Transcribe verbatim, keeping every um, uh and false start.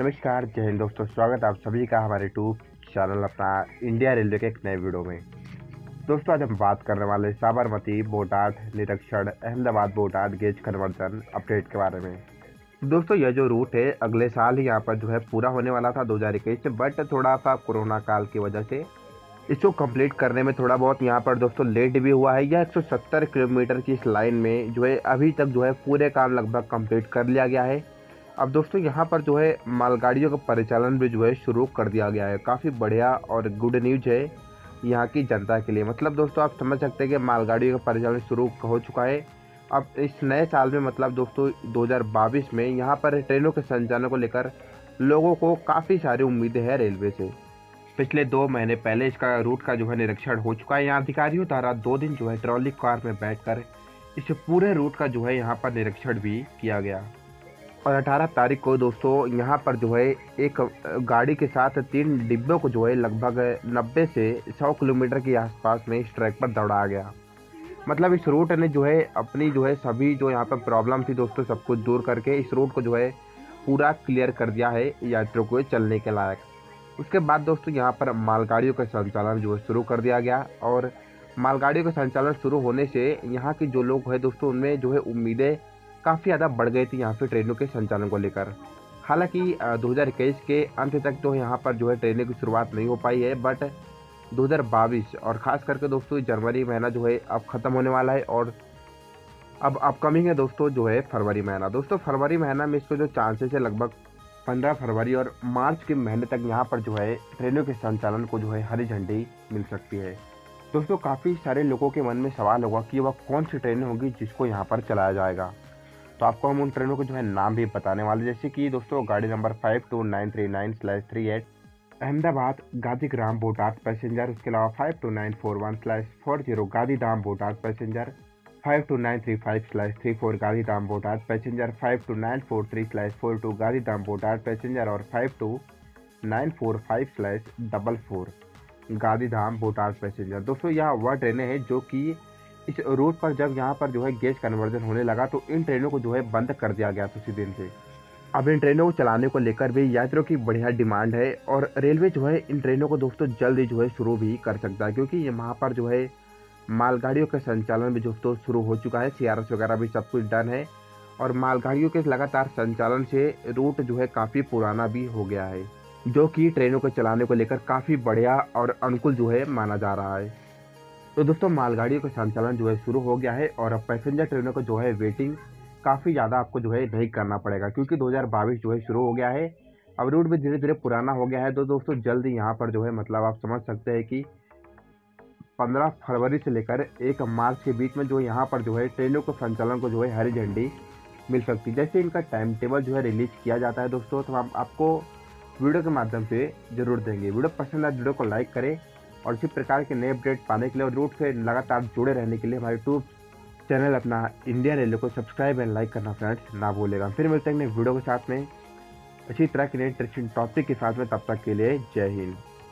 नमस्कार, जय हिंद दोस्तों। स्वागत आप सभी का हमारे YouTube channel Apna India railway के एक नए वीडियो में। दोस्तों आज हम बात करने वाले साबरमती बोटाद निरीक्षण Ahmedabad Botad gauge conversion update के बारे में। दोस्तों यह जो रूट है अगले साल ही यहाँ पर जो है पूरा होने वाला था दो हज़ार इक्कीस में, बट थोड़ा सा कोरोना काल की वजह से इसको कंप्लीट करने में थोड़ा बहुत यहाँ पर दोस्तों लेट भी हुआ है। यह एक सौ सत्तर किलोमीटर की इस लाइन में जो है अभी तक जो है पूरे काम लगभग कंप्लीट कर लिया गया है। अब दोस्तों यहाँ पर जो है मालगाड़ियों का परिचालन भी जो है शुरू कर दिया गया है। काफ़ी बढ़िया और गुड न्यूज़ है यहाँ की जनता के लिए। मतलब दोस्तों आप समझ सकते हैं कि मालगाड़ियों का परिचालन शुरू हो चुका है। अब इस नए साल में मतलब दोस्तों दो हज़ार बाईस में यहाँ पर ट्रेनों के संचालन को लेकर लोगों को काफ़ी सारी उम्मीदें हैं रेलवे से। पिछले दो महीने पहले इसका रूट का जो है निरीक्षण हो चुका है। यहाँ अधिकारियों द्वारा दो दिन जो है ट्रॉली कार में बैठकर इस पूरे रूट का जो है यहाँ पर निरीक्षण भी किया गया। और अठारह तारीख को दोस्तों यहाँ पर जो है एक गाड़ी के साथ तीन डिब्बों को जो है लगभग नब्बे से सौ किलोमीटर के आसपास में इस ट्रैक पर दौड़ाया गया। मतलब इस रूट ने जो है अपनी जो है सभी जो यहाँ पर प्रॉब्लम थी दोस्तों सब कुछ दूर करके इस रूट को जो है पूरा क्लियर कर दिया है यात्रियों को चलने के लायक। उसके बाद दोस्तों यहाँ पर मालगाड़ियों का संचालन जो है शुरू कर दिया गया। और मालगाड़ियों का संचालन शुरू होने से यहाँ के जो लोग हैं दोस्तों उनमें जो है उम्मीदें काफ़ी ज़्यादा बढ़ गई थी यहाँ पर ट्रेनों के संचालन को लेकर। हालाँकि दो हज़ार इक्कीस के अंत तक तो यहाँ पर जो है ट्रेनों की शुरुआत नहीं हो पाई है, बट दो हज़ार बाईस और ख़ास करके दोस्तों जनवरी महीना जो है अब ख़त्म होने वाला है और अब अपकमिंग है दोस्तों जो है फरवरी महीना। दोस्तों फरवरी महीना में इसको जो चांसेस है लगभग पंद्रह फरवरी और मार्च के महीने तक यहाँ पर जो है ट्रेनों के संचालन को जो है हरी झंडी मिल सकती है। दोस्तों काफ़ी सारे लोगों के मन में सवाल होगा कि वह कौन सी ट्रेनें होंगी जिसको यहाँ पर चलाया जाएगा, तो आपको हम उन ट्रेनों को जो है नाम भी बताने वाले। जैसे कि दोस्तों गाड़ी number five two nine three nine slash three eight Ahmedabad Gandhigram Botad passenger, उसके अलावा five two nine four one slash four zero Gandhidham Botad passenger, five two nine three five slash three four Gandhidham Botad passenger, five two nine four three slash four two Gandhidham Botad passenger और five two nine four five slash double four Gandhidham Botad passenger. दोस्तों यह वह ट्रेनें हैं जो कि इस root पर जब यहाँ पर जो है गेज कन्वर्जन होने लगा तो इन ट्रेनों को जो है बंद कर दिया गया उसी दिन से। अब इन ट्रेनों को चलाने को लेकर भी यात्रियों की बढ़िया डिमांड है और रेलवे जो है इन ट्रेनों को दोस्तों जल्द ही जो है शुरू भी कर सकता है, क्योंकि वहाँ पर जो है मालगाड़ियों का संचालन भी दोस्तों शुरू हो चुका है। सीआरएस वगैरह भी सब कुछ डन है और मालगाड़ियों के लगातार संचालन से रूट जो है काफ़ी पुराना भी हो गया है, जो कि ट्रेनों को चलाने को लेकर काफ़ी बढ़िया और अनुकूल जो है माना जा रहा है। तो दोस्तों मालगाड़ियों का संचालन जो है शुरू हो गया है और अब पैसेंजर ट्रेनों को जो है वेटिंग काफ़ी ज़्यादा आपको जो है नहीं करना पड़ेगा, क्योंकि दो हज़ार बाईस जो है शुरू हो गया है। अब रूट भी धीरे धीरे पुराना हो गया है तो दोस्तों जल्द ही यहाँ पर जो है मतलब आप समझ सकते हैं कि पंद्रह फरवरी से लेकर एक मार्च के बीच में जो यहाँ पर जो है ट्रेनों को संचालन को जो है हरी झंडी मिल सकती है। जैसे इनका टाइम टेबल जो है रिलीज किया जाता है दोस्तों तो हम आपको वीडियो के माध्यम से जरूर देंगे। वीडियो पसंद आए वीडियो को लाइक करें और इसी प्रकार के नए अपडेट पाने के लिए और रूट से लगातार जुड़े रहने के लिए हमारे YouTube channel Apna India railway को सब्सक्राइब एंड लाइक करना फ्रेंड्स ना भूलेगा। फिर मिलते हैं नए वीडियो के साथ में अच्छी तरह के नए इंटरेस्टिंग टॉपिक के साथ में। तब तक के लिए जय हिंद।